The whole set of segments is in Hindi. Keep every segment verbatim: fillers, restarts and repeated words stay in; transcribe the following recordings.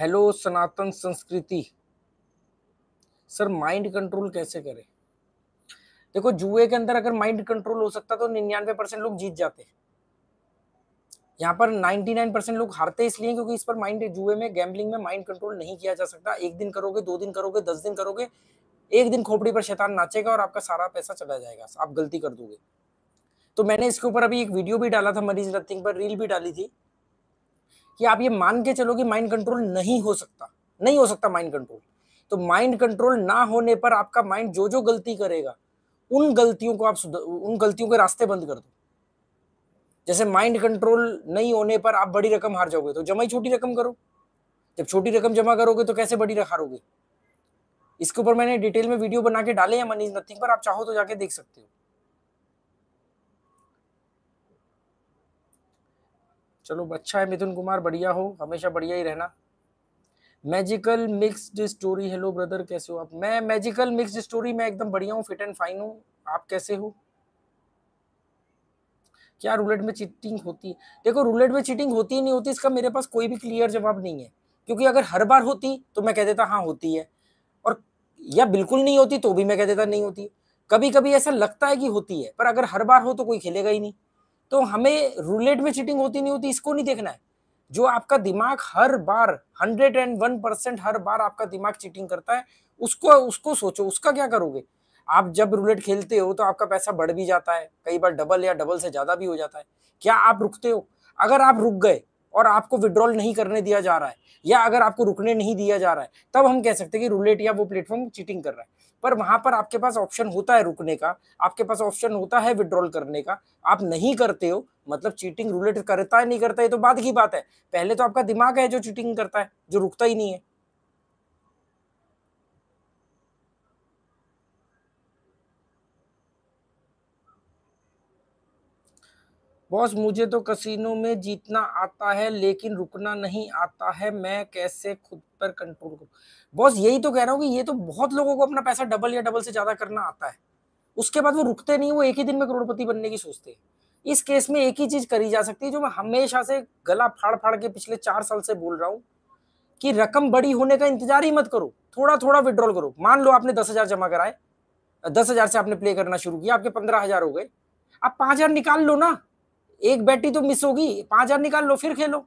हेलो सनातन संस्कृति, सर माइंड कंट्रोल कैसे करें? देखो, जुए के अंदर अगर माइंड कंट्रोल हो सकता तो निन्यानवे परसेंट लोग जीत जाते। यहाँ पर निन्यानवे परसेंट लोग हारते इसलिए क्योंकि इस पर माइंड, जुए में, गैम्बलिंग में माइंड कंट्रोल नहीं किया जा सकता। एक दिन करोगे, दो दिन करोगे, दस दिन करोगे, एक दिन खोपड़ी पर शैतान नाचेगा और आपका सारा पैसा चला जाएगा, आप गलती कर दोगे। तो मैंने इसके ऊपर अभी एक वीडियो भी डाला था, मरीज लथिंग पर रील भी डाली थी कि आप ये मान के चलो कि माइंड कंट्रोल नहीं हो सकता, नहीं हो सकता माइंड कंट्रोल। तो माइंड कंट्रोल ना होने पर आपका माइंड जो जो गलती करेगा उन गलतियों को आप उन गलतियों के रास्ते बंद कर दो। जैसे माइंड कंट्रोल नहीं होने पर आप बड़ी रकम हार जाओगे तो जमा ही छोटी रकम करो, जब छोटी रकम जमा करोगे तो कैसे बड़ी हारोगे। इसके ऊपर मैंने डिटेल में वीडियो बना के डाले हैं मनीष नथिंग पर, आप चाहो तो जाके देख सकते हो। चलो अच्छा है मिथुन कुमार, बढ़िया हो, हमेशा बढ़िया ही रहना। Magical mixed story, hello brother कैसे हो आप? मैं मैजिकल मिक्स्ड स्टोरी मैं एकदम बढ़िया हूँ, फिट एंड फाइन हूँ, आप कैसे हो? क्या रूलेट में चीटिंग होती है? देखो, रूलेट में चीटिंग होती ही नहीं होती, इसका मेरे पास कोई भी क्लियर जवाब नहीं है, क्योंकि अगर हर बार होती तो मैं कह देता हाँ होती है, और या बिल्कुल नहीं होती तो भी मैं कह देता नहीं होती। कभी कभी ऐसा लगता है कि होती है, पर अगर हर बार हो तो कोई खेलेगा ही नहीं। तो हमें रूलेट में चीटिंग होती नहीं होती इसको नहीं देखना है। जो आपका दिमाग हर बार हंड्रेड एंड वन परसेंट, हर बार आपका दिमाग चीटिंग करता है, उसको उसको सोचो, उसका क्या करोगे आप। जब रूलेट खेलते हो तो आपका पैसा बढ़ भी जाता है, कई बार डबल या डबल से ज़्यादा भी हो जाता है। क्या आप रुकते हो? अगर आप रुक गए और आपको विड्रॉल नहीं करने दिया जा रहा है, या अगर आपको रुकने नहीं दिया जा रहा है, तब हम कह सकते हैं कि रूलेट या वो प्लेटफॉर्म चीटिंग कर रहा है। पर वहाँ पर आपके पास ऑप्शन होता है रुकने का, आपके पास ऑप्शन होता है विड्रॉल करने का, आप नहीं करते हो, मतलब चीटिंग रूलेट करता है नहीं करता है तो बाद की बात है, पहले तो आपका दिमाग है जो चीटिंग करता है, जो रुकता ही नहीं है। बॉस मुझे तो कसीनो में जीतना आता है लेकिन रुकना नहीं आता है, मैं कैसे खुद पर कंट्रोल करूँ? बॉस यही तो कह रहा हूँ कि ये तो बहुत लोगों को अपना पैसा डबल या डबल से ज़्यादा करना आता है, उसके बाद वो रुकते नहीं, वो एक ही दिन में करोड़पति बनने की सोचते हैं। इस केस में एक ही चीज़ करी जा सकती है, जो मैं हमेशा से गला फाड़ फाड़ के पिछले चार साल से बोल रहा हूँ, कि रकम बड़ी होने का इंतजार ही मत करो, थोड़ा थोड़ा विड्रॉल करो। मान लो आपने दस हज़ार जमा कराए, दस हज़ार से आपने प्ले करना शुरू किया, आपके पंद्रह हज़ार हो गए, आप पाँच हज़ार निकाल लो ना, एक बैटी तो मिस होगी, पाँच हज़ार निकाल लो, फिर खेलो,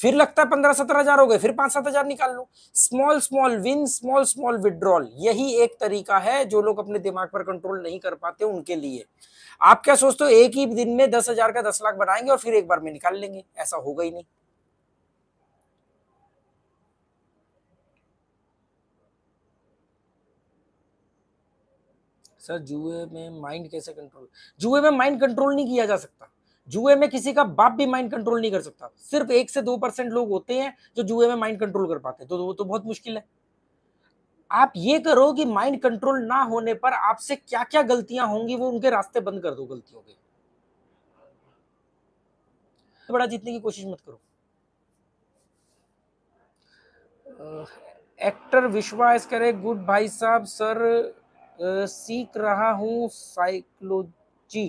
फिर लगता है पंद्रह सत्रह हज़ार हो गए, फिर पाँच सात हज़ार निकाल लो। Small small win, small small withdrawal, यही एक तरीका है जो लोग अपने दिमाग पर कंट्रोल नहीं कर पाते उनके लिए। आप क्या सोचते हो एक ही दिन में दस हज़ार का दस लाख बनाएंगे और फिर एक बार में निकाल लेंगे? ऐसा होगा ही नहीं। सर जुए में माइंड कैसे कंट्रोल? जुए में माइंड कंट्रोल नहीं किया जा सकता, जुए में किसी का बाप भी माइंड कंट्रोल नहीं कर सकता। सिर्फ एक से दो परसेंट लोग होते हैं जो जुए में माइंड कंट्रोल कर पाते हैं, तो वो तो बहुत मुश्किल है। आप ये करो कि माइंड कंट्रोल ना होने पर आपसे क्या क्या गलतियां होंगी वो उनके रास्ते बंद कर दो, गलतियों के। बड़ा जीतने की कोशिश मत करो। एक्टर विश्वास करे, गुड भाई साहब, सर आ, सीख रहा हूँ साइकोलॉजी,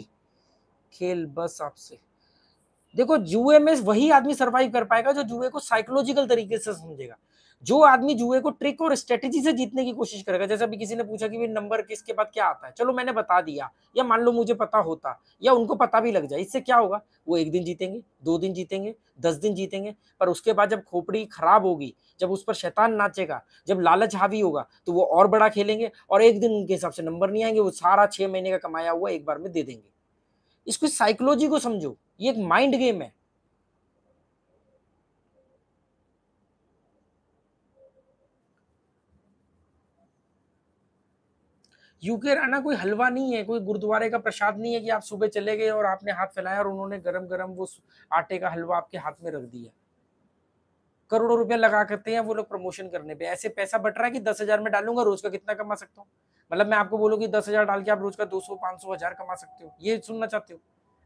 खेल बस आपसे। देखो, जुए में वही आदमी सरवाइव कर पाएगा जो जुए को साइकोलॉजिकल तरीके से समझेगा। जो आदमी जुए को ट्रिक और स्ट्रेटेजी से जीतने की कोशिश करेगा, जैसे अभी किसी ने पूछा कि नंबर किसके बाद क्या आता है, चलो मैंने बता दिया, या मान लो मुझे पता होता या उनको पता भी लग जाए, इससे क्या होगा? वो एक दिन जीतेंगे, दो दिन जीतेंगे, दस दिन जीतेंगे, पर उसके बाद जब खोपड़ी खराब होगी, जब उस पर शैतान नाचेगा, जब लालच हावी होगा, तो वो और बड़ा खेलेंगे और एक दिन उनके हिसाब से नंबर नहीं आएंगे, वो सारा छः महीने का कमाया हुआ एक बार में दे देंगे। इसको, साइकोलॉजी को समझो, ये एक माइंड गेम है। यूके रहना कोई हलवा नहीं है, कोई गुरुद्वारे का प्रसाद नहीं है कि आप सुबह चले गए और आपने हाथ फैलाया और उन्होंने गरम गरम वो आटे का हलवा आपके हाथ में रख दिया। करोड़ों रुपया लगा करते हैं वो लोग प्रमोशन करने पे। ऐसे पैसा बट रहा है कि दस हज़ार में डालूंगा, रोज का कितना कमा सकता हूँ? मतलब मैं आपको बोलूँ कि दस हज़ार डाल के आप रोज का दो सौ पाँच सौ हज़ार कमा सकते हो, ये सुनना चाहते हो?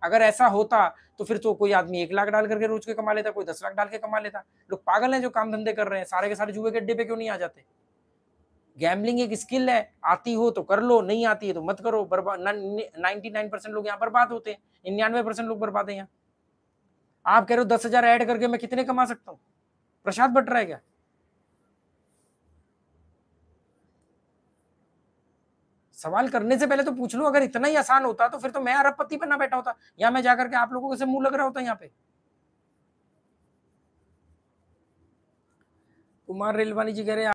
अगर ऐसा होता तो फिर तो कोई आदमी एक लाख डाल करके रोज के कमा लेता, कोई दस लाख डाल के कमा लेता। लोग पागल हैं जो काम धंधे कर रहे हैं, सारे के सारे जुए के अड्डे पे क्यों नहीं आ जाते? गैम्बलिंग एक स्किल है, आती हो तो कर लो, नहीं आती है तो मत करो। बर्बाद नाइन्टी नाइन परसेंट लोग यहाँ बर्बाद होते हैं, निन्यानवे परसेंट लोग बर्बाद हैं यहाँ। आप कह रहे हो दस हज़ार ऐड करके मैं कितने कमा सकता हूँ? प्रसाद बट रहा है क्या? सवाल करने से पहले तो पूछ लो। अगर इतना ही आसान होता तो फिर तो मैं अरबपति बनना बैठा होता, या मैं जाकर के आप लोगों को से मुंह लग रहा होता यहाँ पे। कुमार रेलवानी जी कह रहे हैं